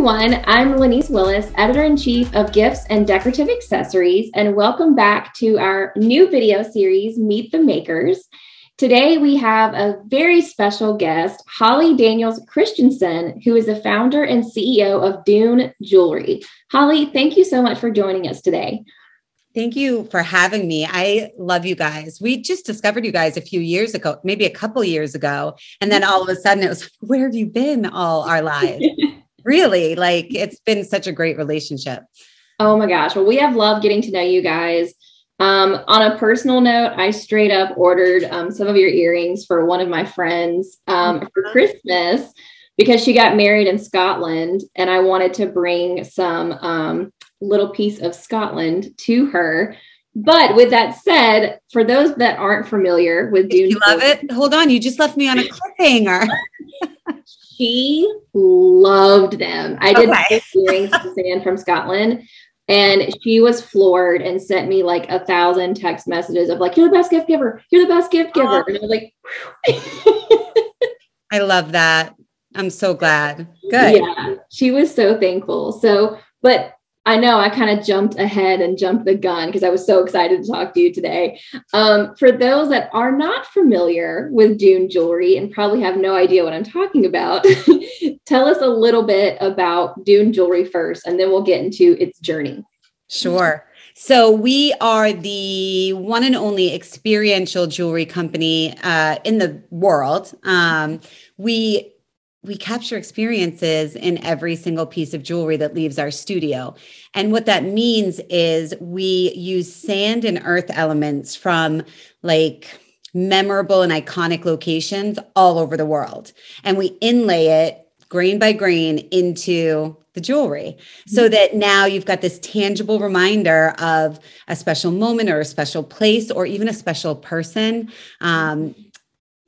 everyone. I'm Lenise Willis, Editor-in-Chief of Gifts and Decorative Accessories, and welcome back to our new video series, Meet the Makers. Today, we have a very special guest, Holly Daniels Christensen, who is the founder and CEO of Dune Jewelry. Holly, thank you so much for joining us today. Thank you for having me. I love you guys. We just discovered you guys a few years ago, maybe a couple years ago. And then all of a sudden it was, where have you been all our lives? Really, like it's been such a great relationship. Oh my gosh. Well, we have loved getting to know you guys. On a personal note, I straight up ordered some of your earrings for one of my friends for Christmas because she got married in Scotland and I wanted to bring some little piece of Scotland to her. But with that said, for those that aren't familiar with Dune, you love it. Hold on. You just left me on a cliffhanger. She loved them. I did earrings to Sand from Scotland. And she was floored and sent me like 1,000 text messages of like, you're the best gift giver. You're the best gift giver. And I was like, I love that. I'm so glad. Good. Yeah. She was so thankful. So, but I know I kind of jumped ahead and jumped the gun because I was so excited to talk to you today. For those that are not familiar with Dune Jewelry and probably have no idea what I'm talking about, tell us a little bit about Dune Jewelry first, and then we'll get into its journey. Sure. So we are the one and only experiential jewelry company in the world. We capture experiences in every single piece of jewelry that leaves our studio. And what that means is we use sand and earth elements from like memorable and iconic locations all over the world. And we inlay it grain by grain into the jewelry so that now you've got this tangible reminder of a special moment or a special place or even a special person.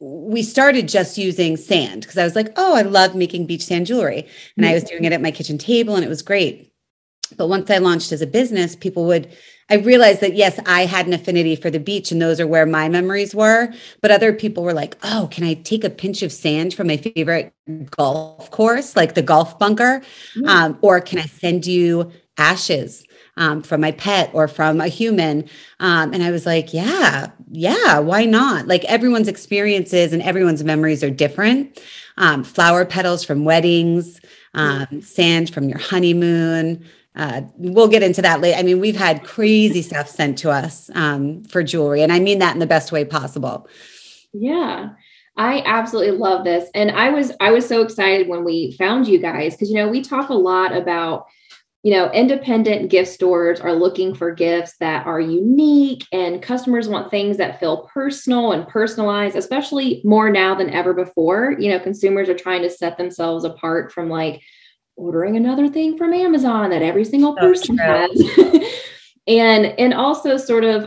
We started just using sand because I was like, oh, I love making beach sand jewelry. And I was doing it at my kitchen table and it was great. But once I launched as a business, I realized that, yes, I had an affinity for the beach and those are where my memories were. But other people were like, oh, can I take a pinch of sand from my favorite golf course, like the golf bunker? Or can I send you ashes from my pet or from a human? And I was like, yeah, why not? Like everyone's experiences and everyone's memories are different. Flower petals from weddings, sand from your honeymoon. We'll get into that later. I mean, we've had crazy stuff sent to us for jewelry. And I mean that in the best way possible. Yeah. I absolutely love this. And I was so excited when we found you guys, because, you know, we talk a lot about, you know, independent gift stores are looking for gifts that are unique and customers want things that feel personal and personalized, especially more now than ever before. You know, consumers are trying to set themselves apart from like ordering another thing from Amazon that every single person has. and also sort of,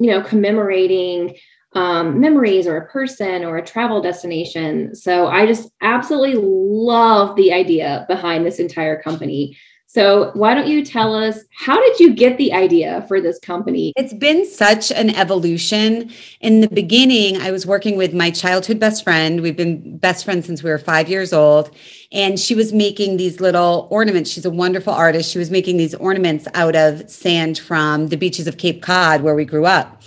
you know, commemorating memories or a person or a travel destination. So I just absolutely love the idea behind this entire company. So why don't you tell us, how did you get the idea for this company? It's been such an evolution. In the beginning, I was working with my childhood best friend. We've been best friends since we were 5 years old. And she was making these little ornaments. She's a wonderful artist. She was making these ornaments out of sand from the beaches of Cape Cod where we grew up.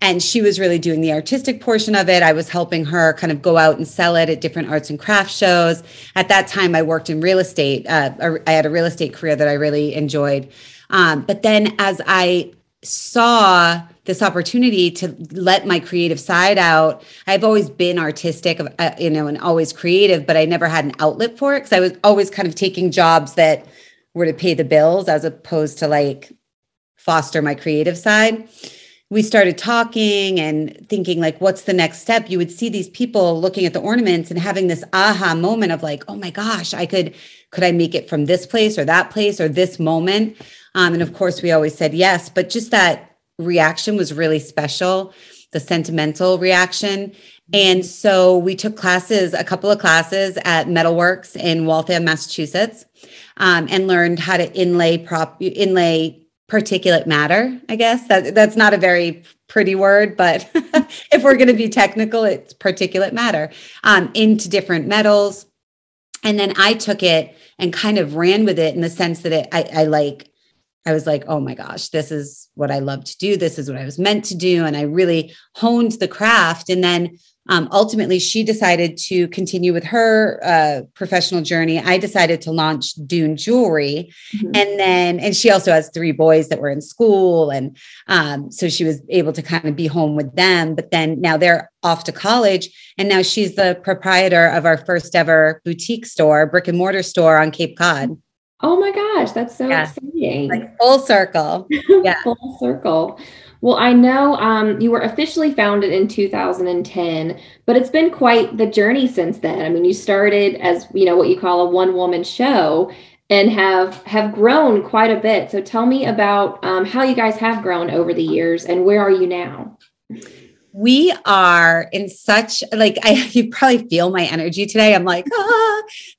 And she was really doing the artistic portion of it. I was helping her kind of go out and sell it at different arts and craft shows. At that time, I worked in real estate. I had a real estate career that I really enjoyed. But then as I saw this opportunity to let my creative side out, I've always been artistic, you know, and always creative, but I never had an outlet for it because I was always kind of taking jobs that were to pay the bills as opposed to like foster my creative side. We started talking and thinking like, what's the next step? You would see these people looking at the ornaments and having this aha moment of like, oh my gosh, I could I make it from this place or that place or this moment? And of course we always said yes, but just that reaction was really special, the sentimental reaction. And so we took a couple of classes at Metalworks in Waltham, Massachusetts, and learned how to inlay particulate matter, I guess. That's not a very pretty word, but if we're going to be technical, it's particulate matter into different metals. And then I took it and kind of ran with it in the sense that I was like, oh my gosh, this is what I love to do. This is what I was meant to do. And I really honed the craft. And then ultimately she decided to continue with her professional journey. I decided to launch Dune Jewelry. Mm-hmm. And she also has three boys that were in school. And so she was able to kind of be home with them, but then now they're off to college. And now she's the proprietor of our first ever boutique store, brick and mortar store on Cape Cod. Mm-hmm. Oh my gosh, that's so exciting. Like full circle. Yeah. Full circle. Well, I know you were officially founded in 2010, but it's been quite the journey since then. I mean, you started as, you know, what you call a one-woman show and have grown quite a bit. So tell me about how you guys have grown over the years and where are you now? We are in such you probably feel my energy today. I'm like,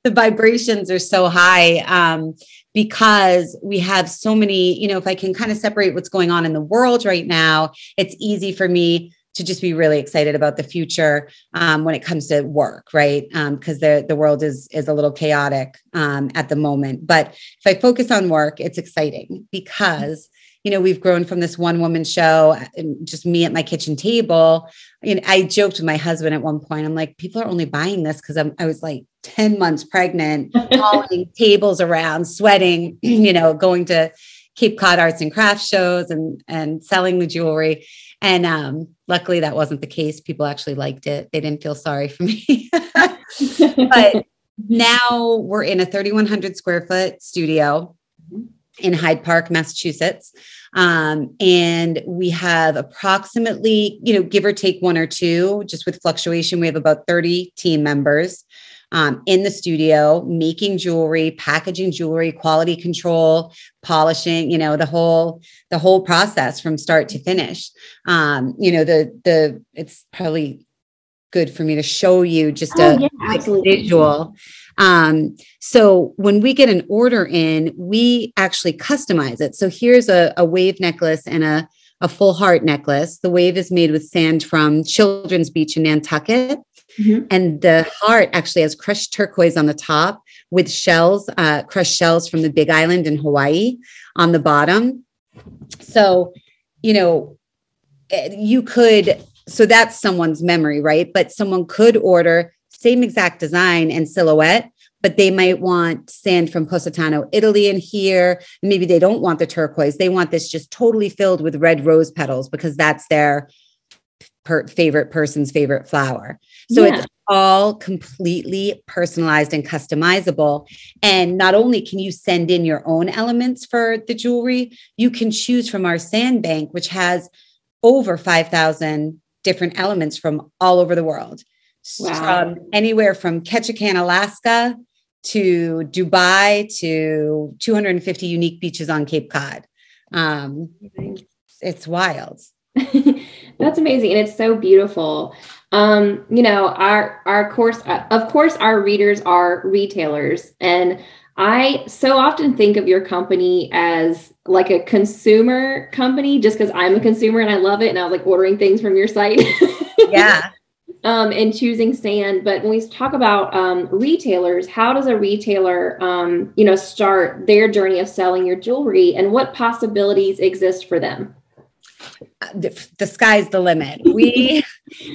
the vibrations are so high because we have so many, you know, if I can kind of separate what's going on in the world right now, it's easy for me to just be really excited about the future when it comes to work, right? Because the world is a little chaotic at the moment. But if I focus on work, it's exciting because you know, we've grown from this one woman show, just me at my kitchen table. And I joked with my husband at one point, I'm like, people are only buying this because I was like 10 months pregnant, hauling tables around, sweating, you know, going to Cape Cod arts and craft shows and selling the jewelry. And luckily that wasn't the case. People actually liked it. They didn't feel sorry for me. But now we're in a 3,100 square foot studio in Hyde Park, Massachusetts. And we have approximately, you know, give or take one or two, just with fluctuation, we have about 30 team members in the studio, making jewelry, packaging jewelry, quality control, polishing, you know, the whole process from start to finish. You know, it's probably good for me to show you just visual. So when we get an order in, we actually customize it. So here's a wave necklace and a full heart necklace. The wave is made with sand from Children's Beach in Nantucket. Mm-hmm. And the heart actually has crushed turquoise on the top with shells, crushed shells from the Big Island in Hawaii on the bottom. So, you know, so that's someone's memory, right? But someone could order same exact design and silhouette, but they might want sand from Positano, Italy in here. Maybe they don't want the turquoise. They want this just totally filled with red rose petals because that's their favorite person's favorite flower. So It's all completely personalized and customizable. And not only can you send in your own elements for the jewelry, you can choose from our sand bank, which has over 5,000 different elements from all over the world. Wow. Anywhere from Ketchikan, Alaska to Dubai to 250 unique beaches on Cape Cod. It's wild. That's amazing. And it's so beautiful. You know, our course, of course, our readers are retailers, and I so often think of your company as like a consumer company just because I'm a consumer and I love it. And I was like ordering things from your site. Yeah. And choosing sand. But when we talk about retailers, how does a retailer, you know, start their journey of selling your jewelry and what possibilities exist for them? The sky's the limit. We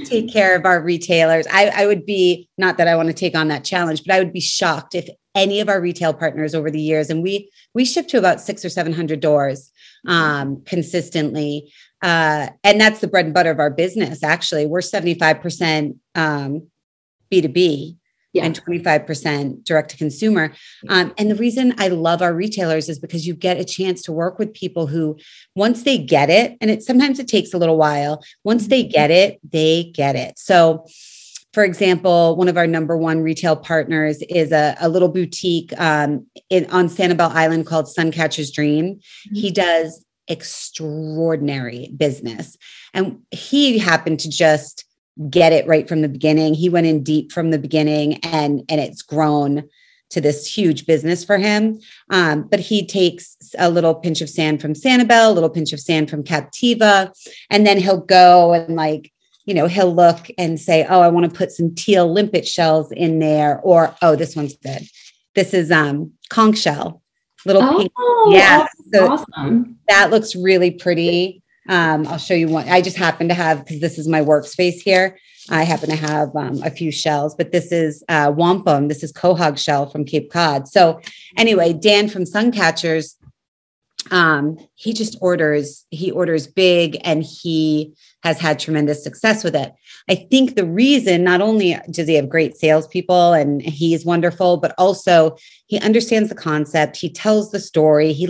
take care of our retailers. I would be, not that I want to take on that challenge, but I would be shocked if any of our retail partners over the years, and we ship to about 600 or 700 doors consistently. And that's the bread and butter of our business. Actually, we're 75% B2B and 25% direct to consumer. And the reason I love our retailers is because you get a chance to work with people who, once they get it, and it sometimes it takes a little while, once they get it, they get it. So for example, one of our number one retail partners is a little boutique on Sanibel Island called Suncatcher's Dream. Mm-hmm. He does extraordinary business. And he happened to just get it right from the beginning. He went in deep from the beginning and it's grown to this huge business for him. But he takes a little pinch of sand from Sanibel, a little pinch of sand from Captiva, and then he'll go and like you know, he'll look and say, oh, I want to put some teal limpet shells in there. Or, oh, this one's good. This is conch shell, little pink. Yeah. So awesome. That looks really pretty. I'll show you one. I just happen to have, because this is my workspace here. I happen to have a few shells, but this is wampum. This is quahog shell from Cape Cod. So anyway, Dan from Suncatcher's, he just orders, he orders big, and he has had tremendous success with it. I think the reason, not only does he have great salespeople and he is wonderful, but also he understands the concept. He tells the story. He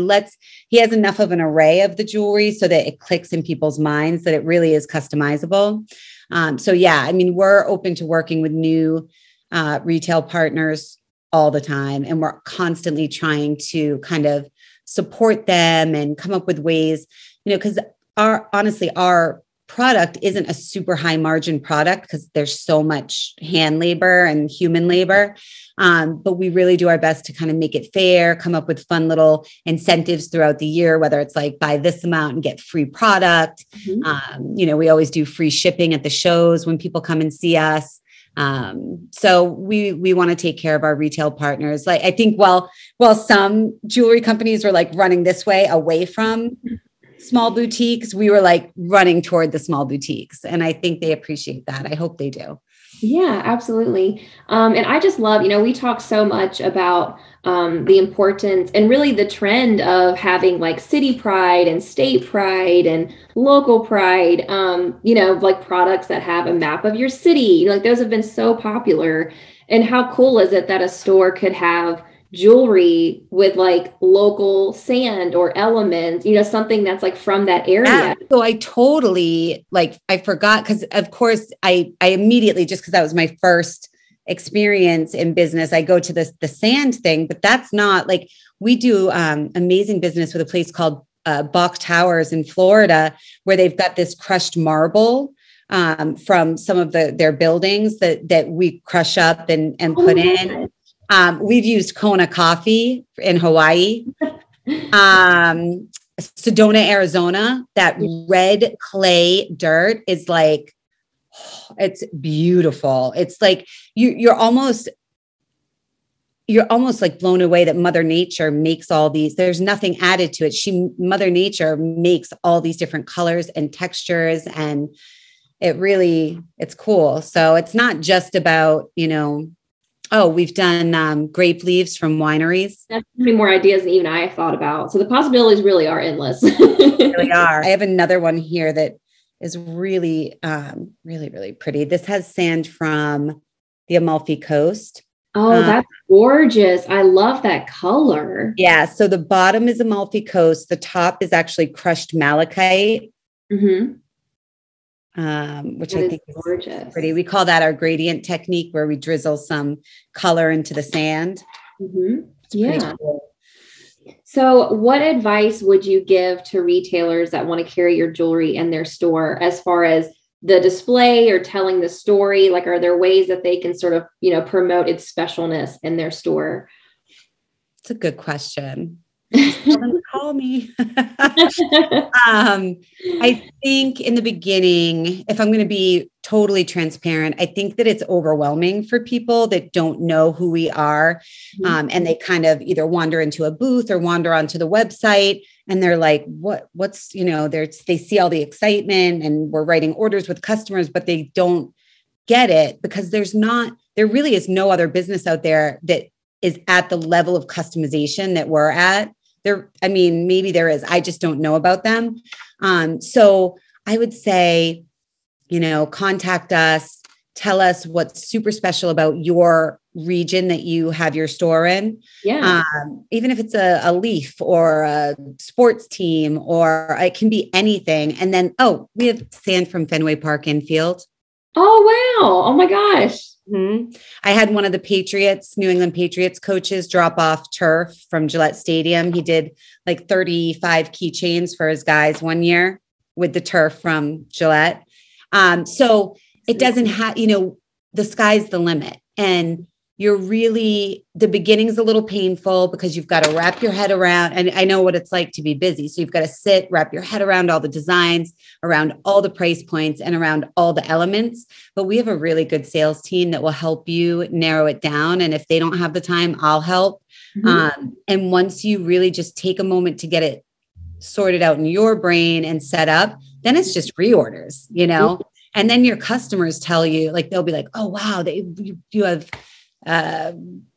has enough of an array of the jewelry so that it clicks in people's minds that it really is customizable. So yeah, I mean, we're open to working with new retail partners all the time, and we're constantly trying to kind of support them and come up with ways, you know, because honestly, our product isn't a super high margin product because there's so much hand labor and human labor. But we really do our best to kind of make it fair, come up with fun little incentives throughout the year, whether it's like buy this amount and get free product. Mm-hmm. You know, we always do free shipping at the shows when people come and see us. So we want to take care of our retail partners. Like, I think while some jewelry companies were like running this way away from small boutiques, we were like running toward the small boutiques. And I think they appreciate that. I hope they do. Yeah, absolutely. And I just love, you know, we talk so much about the importance and really the trend of having like city pride and state pride and local pride, you know, like products that have a map of your city, you know, like those have been so popular. And how cool is it that a store could have jewelry with like local sand or elements, you know, something that's like from that area. Yeah. So I totally, like, I forgot, because of course I immediately, just because that was my first experience in business, I go to the sand thing, but that's not like, we do amazing business with a place called Bach Towers in Florida, where they've got this crushed marble from some of their buildings that we crush up and put in. We've used Kona coffee in Hawaii, Sedona, Arizona. That red clay dirt is like, oh, it's beautiful. It's like you're almost like blown away that Mother Nature makes all these. There's nothing added to it. Mother Nature makes all these different colors and textures, and it's cool. So it's not just about, you know. Oh, we've done grape leaves from wineries. That's many more ideas than even I have thought about. So the possibilities really are endless. They really are. I have another one here that is really, really, really pretty. This has sand from the Amalfi Coast. Oh, that's gorgeous. I love that color. Yeah. So the bottom is Amalfi Coast. The top is actually crushed malachite. Mm-hmm. Which I think is gorgeous. Pretty. We call that our gradient technique, where we drizzle some color into the sand. Mm-hmm. Yeah. Cool. So what advice would you give to retailers that want to carry your jewelry in their store as far as the display or telling the story? Like, are there ways that they can sort of, you know, promote its specialness in their store? It's a good question. Call me. I think in the beginning, if I'm going to be totally transparent, I think that it's overwhelming for people that don't know who we are. And they kind of either wander into a booth or wander onto the website, and they're like, what's, you know, they see all the excitement and we're writing orders with customers, but they don't get it, because there really is no other business out there that is at the level of customization that we're at. There, I mean, maybe there is, I just don't know about them. So I would say, you know, contact us, tell us what's super special about your region that you have your store in. Yeah. Even if it's a leaf or a sports team, or it can be anything. And then, we have sand from Fenway Park infield. Oh, wow. Oh my gosh. Mm-hmm. I had one of the New England Patriots coaches drop off turf from Gillette Stadium. He did like 35 keychains for his guys one year with the turf from Gillette. So it doesn't have, you know, the sky's the limit. And you're really, the beginning's a little painful because you've got to wrap your head around, and I know what it's like to be busy. So you've got to sit, wrap your head around all the designs, around all the price points, and around all the elements. But we have a really good sales team that will help you narrow it down. And if they don't have the time, I'll help. Mm-hmm. And once you really just take a moment to get it sorted out in your brain and set up, then it's just reorders, you know? Mm-hmm. And then your customers tell you, like, they'll be like, oh, wow, you have, I'm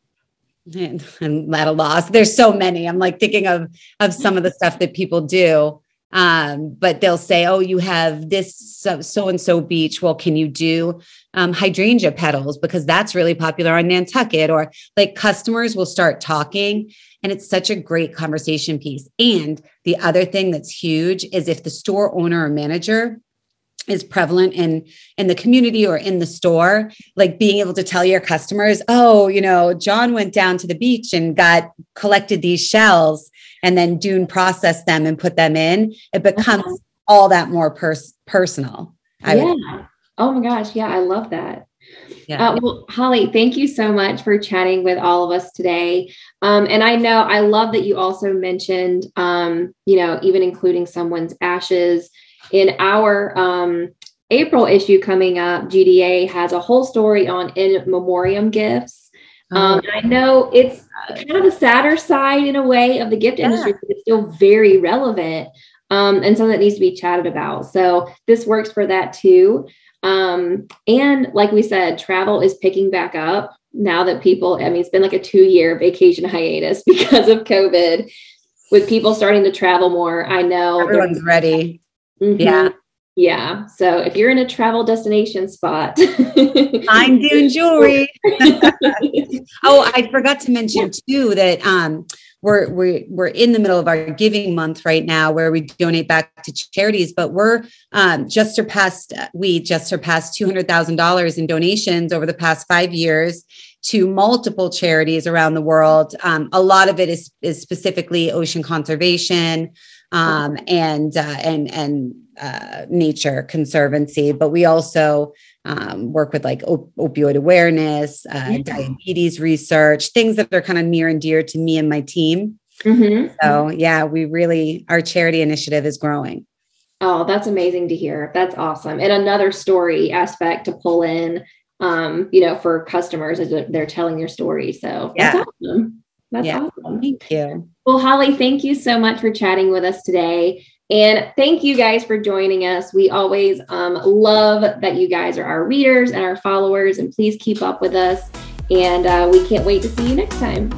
at a loss. There's so many. I'm like thinking of some of the stuff that people do. But they'll say, oh, you have this so-and-so beach. Well, can you do hydrangea petals? Because that's really popular on Nantucket. Or like customers will start talking, and it's such a great conversation piece. And the other thing that's huge is if the store owner or manager is prevalent in the community or in the store, like being able to tell your customers, oh, you know, John went down to the beach and collected these shells, and then Dune processed them and put them in. It becomes all that more personal. I would. Oh my gosh. Yeah. I love that. Yeah. Well, Holly, thank you so much for chatting with all of us today. And I know, I love that you also mentioned, you know, even including someone's ashes. In our April issue coming up, GDA has a whole story on in memoriam gifts. I know it's kind of the sadder side in a way of the gift industry, but it's still very relevant and something that needs to be chatted about. So this works for that too. And like we said, travel is picking back up now that people, I mean, it's been like a 2-year vacation hiatus because of COVID, with people starting to travel more. I know everyone's ready. Mm-hmm. Yeah. Yeah. So if you're in a travel destination spot, I'm Dune Jewelry. Oh, I forgot to mention too that, we're in the middle of our giving month right now, where we donate back to charities, but we're, we just surpassed $200,000 in donations over the past 5 years to multiple charities around the world. A lot of it is specifically ocean conservation, and nature conservancy, but we also work with like opioid awareness, diabetes research, things that are kind of near and dear to me and my team. Mm-hmm. So yeah, we really, our charity initiative is growing. Oh, that's amazing to hear. That's awesome. And another story aspect to pull in, you know, for customers as they're telling your story. So that's awesome. That's awesome. Thank you. Well, Holly, thank you so much for chatting with us today. And thank you guys for joining us. We always love that you guys are our readers and our followers, and please keep up with us. And we can't wait to see you next time.